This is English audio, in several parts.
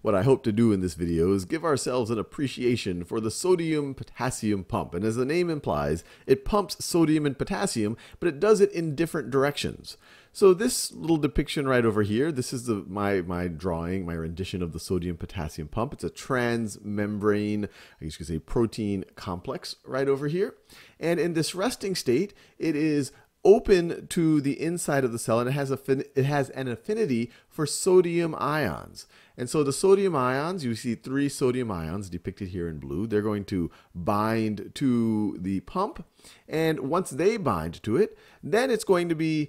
What I hope to do in this video is give ourselves an appreciation for the sodium potassium pump, and as the name implies, it pumps sodium and potassium, but it does it in different directions. So this little depiction right over here, this is my rendition of the sodium potassium pump. It's a transmembrane, I guess you could say, protein complex right over here. And in this resting state, it is open to the inside of the cell, and it has an affinity for sodium ions. And so the sodium ions, you see three sodium ions depicted here in blue, they're going to bind to the pump, and once they bind to it, then it's going to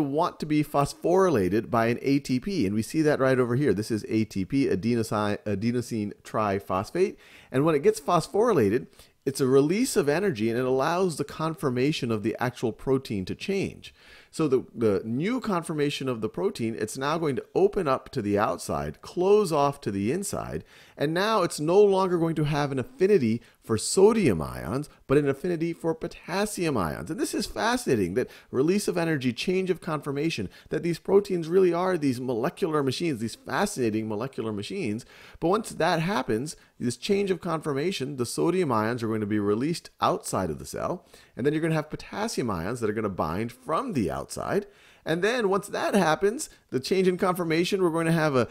want to be phosphorylated by an ATP, and we see that right over here. This is ATP, adenosine triphosphate, and when it gets phosphorylated, it's a release of energy, and it allows the conformation of the actual protein to change. So the new conformation of the protein, it's now going to open up to the outside, close off to the inside, and now it's no longer going to have an affinity for sodium ions, but an affinity for potassium ions. And this is fascinating, that release of energy, change of conformation, that these proteins really are these molecular machines, these fascinating molecular machines. But once that happens, this change of conformation, the sodium ions are going to be released outside of the cell, and then you're going to have potassium ions that are going to bind from the outside. And then once that happens, the change in conformation, it's going to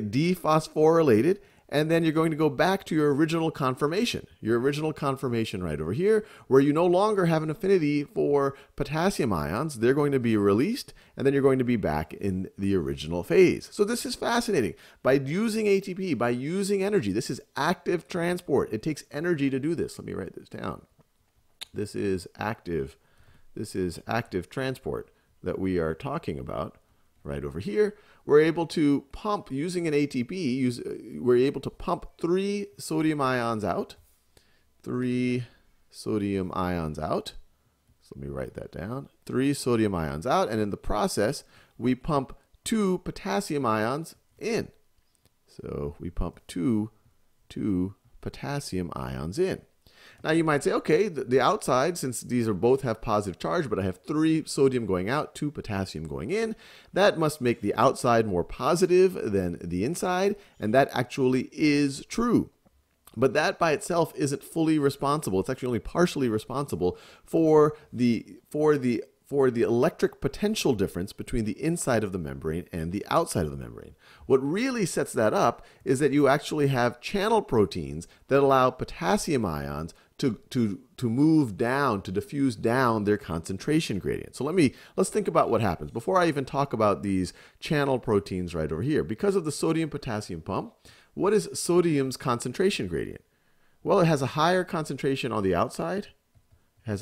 get dephosphorylated, and then you're going to go back to your original conformation right over here, where you no longer have an affinity for potassium ions. They're going to be released, and then you're going to be back in the original phase. So this is fascinating. By using ATP, by using energy, this is active transport. It takes energy to do this. Let me write this down. This is active transport that we are talking about right over here. We're able to pump, using an ATP, we're able to pump three sodium ions out. So let me write that down. Three sodium ions out, and in the process, we pump two potassium ions in. So we pump two potassium ions in. Now you might say, okay, the outside, since these are both have positive charge, but I have three sodium going out, two potassium going in, that must make the outside more positive than the inside, and that actually is true. But that by itself isn't fully responsible. It's actually only partially responsible for the electric potential difference between the inside of the membrane and the outside of the membrane. What really sets that up is that you actually have channel proteins that allow potassium ions to move down, to diffuse down their concentration gradient. So let's think about what happens before I even talk about these channel proteins right over here. Because of the sodium potassium pump, what is sodium's concentration gradient? Well, it has a higher concentration on the outside, and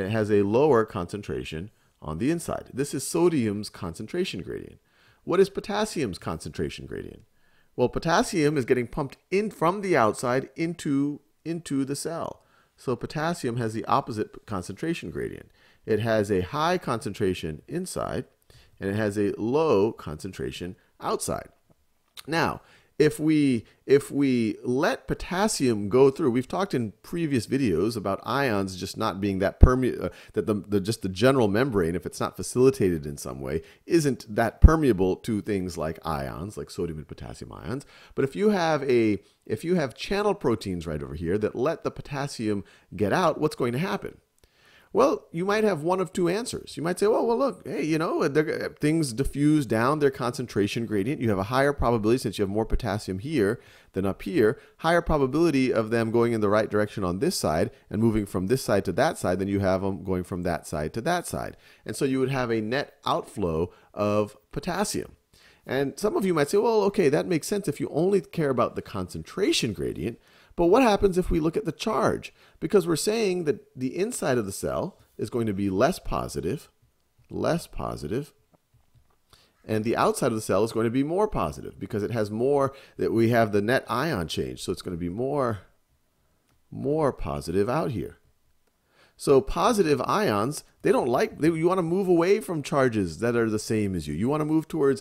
it has a lower concentration on the inside. This is sodium's concentration gradient. What is potassium's concentration gradient? Well, potassium is getting pumped in from the outside into the cell. So potassium has the opposite concentration gradient. It has a high concentration inside, and it has a low concentration outside. Now, if we let potassium go through, we've talked in previous videos about ions just not being that permeable, just the general membrane, if it's not facilitated in some way, isn't that permeable to things like ions, like sodium and potassium ions. But if you have channel proteins right over here that let the potassium get out, what's going to happen? Well, you might have one of two answers. You might say, well, look, hey, you know, things diffuse down their concentration gradient. You have a higher probability, since you have more potassium here than up here, higher probability of them going in the right direction on this side and moving from this side to that side than you have them going from that side to that side. And so you would have a net outflow of potassium. And some of you might say, well, okay, that makes sense if you only care about the concentration gradient. But what happens if we look at the charge? Because we're saying that the inside of the cell is going to be less positive, and the outside of the cell is going to be more positive, because it has more, that we have the net ion change, so it's going to be more positive out here. So positive ions, you want to move away from charges that are the same as you. You want to move to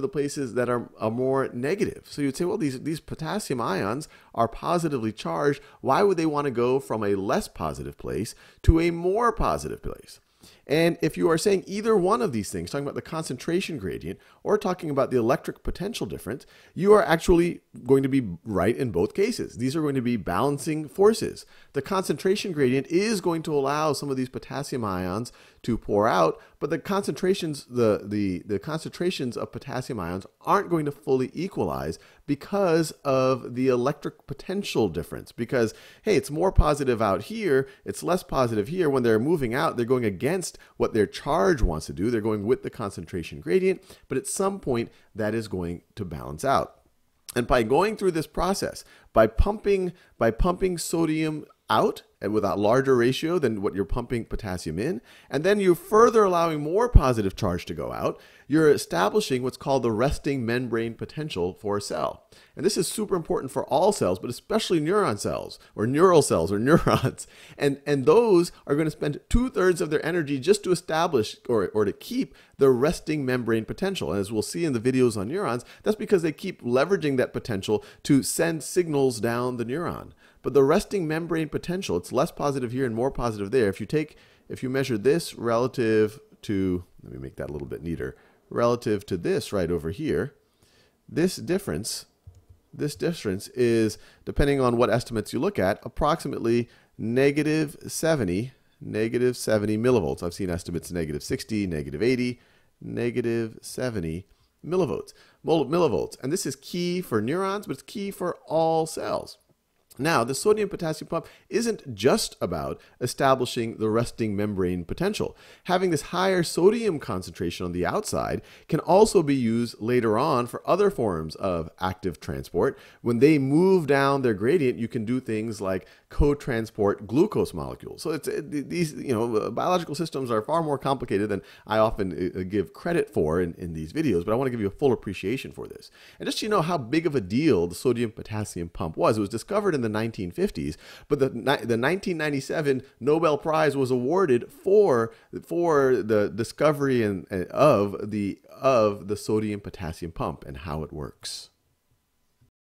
the places that are more negative. So you'd say, well, these potassium ions are positively charged. Why would they want to go from a less positive place to a more positive place? And if you are saying either one of these things, talking about the concentration gradient or talking about the electric potential difference, you are actually going to be right in both cases. These are going to be balancing forces. The concentration gradient is going to allow some of these potassium ions to pour out, but the concentrations, the concentrations of potassium ions aren't going to fully equalize because of the electric potential difference. Because, hey, it's more positive out here, it's less positive here. When they're moving out, they're going against what their charge wants to do. They're going with the concentration gradient, but at some point that is going to balance out. And by going through this process, by pumping sodium out and with a larger ratio than what you're pumping potassium in, and then you're further allowing more positive charge to go out, you're establishing what's called the resting membrane potential for a cell. And this is super important for all cells, but especially neuron cells or neurons. And those are going to spend 2/3 of their energy just to establish or to keep the resting membrane potential. And as we'll see in the videos on neurons, that's because they keep leveraging that potential to send signals down the neuron. But the resting membrane potential, it's less positive here and more positive there. If you measure this relative to, let me make that a little bit neater, relative to this right over here, this difference is, depending on what estimates you look at, approximately negative 70 millivolts. I've seen estimates negative 60, negative 80, negative 70 millivolts. And this is key for neurons, but it's key for all cells. Now, the sodium potassium pump isn't just about establishing the resting membrane potential. Having this higher sodium concentration on the outside can also be used later on for other forms of active transport. When they move down their gradient, you can do things like co-transport glucose molecules. So these biological systems are far more complicated than I often give credit for in these videos, but I want to give you a full appreciation for this. And just so you know how big of a deal the sodium potassium pump was, it was discovered in the 1950s, but the 1997 Nobel Prize was awarded for the discovery of the sodium potassium pump and how it works.